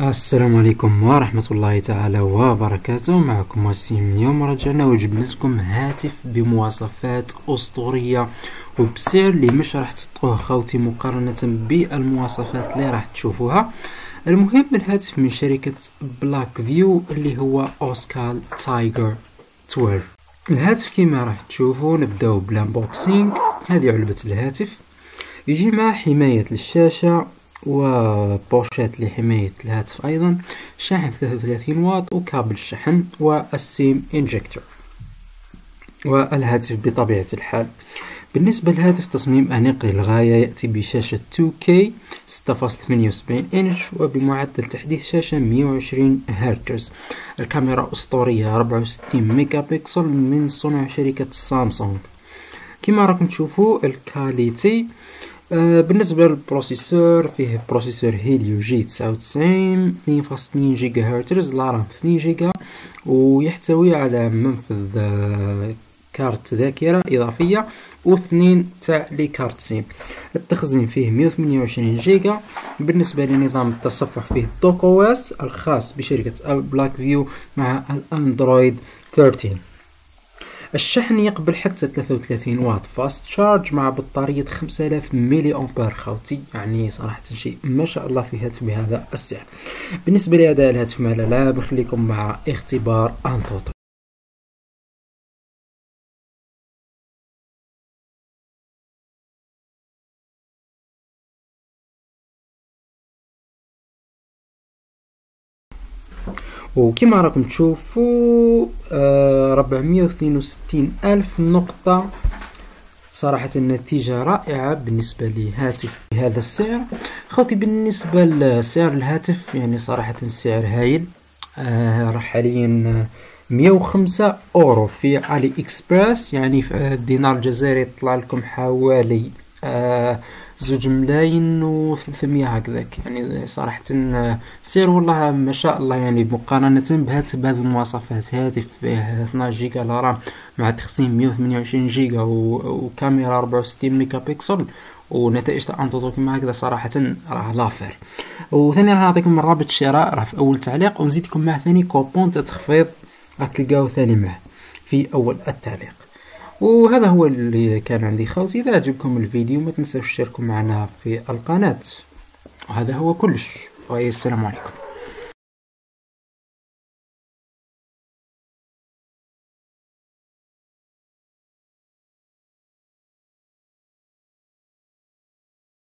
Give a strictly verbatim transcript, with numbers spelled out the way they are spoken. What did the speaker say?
السلام عليكم ورحمة الله تعالى وبركاته. معكم وسيم. اليوم رجعنا وجبنا لكم هاتف بمواصفات أسطورية وبسعر اللي مش راح تصدقوه خوتي مقارنة بالمواصفات اللي راح تشوفوها. المهم الهاتف من شركة بلاك فيو اللي هو اوسكال تايجر اثنا عشر. الهاتف كما راح تشوفوا نبداو بالانبوكسينغ. هذه علبة الهاتف، يجي مع حماية للشاشة وبوشات لحماية الهاتف، أيضا شاحن ثلاثة وثلاثين واط وكابل الشحن والسيم انجكتور والهاتف بطبيعة الحال. بالنسبة للهاتف تصميم أنيق للغاية، يأتي بشاشة تو كي ستة فاصلة ثمانية وسبعين إنش وبمعدل تحديث شاشة مئة وعشرين هرتز. الكاميرا أسطورية أربعة وستين ميجا بكسل من صنع شركة سامسونج. كما راكم تشوفوا الكاليتي. بالنسبة للبروسيسور، فيه بروسيسور هيليو جي تسعة وتسعين اثنين فاصلة اثنين جيجا هرتز، لارام اثنين جيجا، ويحتوي على منفذ كارت ذاكرة إضافية واثنين تاع لي كارت سيم. التخزين فيه مئة وثمانية وعشرين جيجا. بالنسبة لنظام التصفح فيه دوك او اس الخاص بشركة بلاك فيو مع الأندرويد ثلاثة عشر. الشحن يقبل حتى ثلاثة وثلاثين واط فاست شارج مع بطارية خمسة آلاف ملي أمبير خوتي، يعني صراحة شيء ما شاء الله في هاتف بهذا السعر. بالنسبة لأداء الهاتف مع الألعاب خليكم مع اختبار أنتوتو. وكما راكم تشوفوا أربعمئة واثنين وستين ألف نقطة. صراحة النتيجة رائعة بالنسبة لهاتف بهذا السعر خوتي. بالنسبة لسعر الهاتف يعني صراحة سعر هايل، راه حاليا مئة وخمسة أورو في علي إكسبرس، يعني في الدينار الجزائري يطلع لكم حوالي زوج ملايين وثلاثمية هكذاك. يعني صراحة سعر والله ما شاء الله، يعني مقارنة بهاتف بهذه المواصفات، هاتف فيه اثناش جيجا رام مع تخزين مئة وثمانية وعشرين جيجا وكاميرا أربعة وستين ميجا بكسل ونتائج انتوتو كما هكذا، صراحة راه لافير. وثاني راح نعطيكم رابط الشراء راه في أول تعليق، ونزيدكم معه ثاني كوبون تاع تخفيض راح تلقاوه ثاني معه في أول التعليق. وهذا هو اللي كان عندي خوتي. إذا عجبكم الفيديو ما تنسوش تشتركوا معنا في القناة، وهذا هو كلش، والسلام عليكم.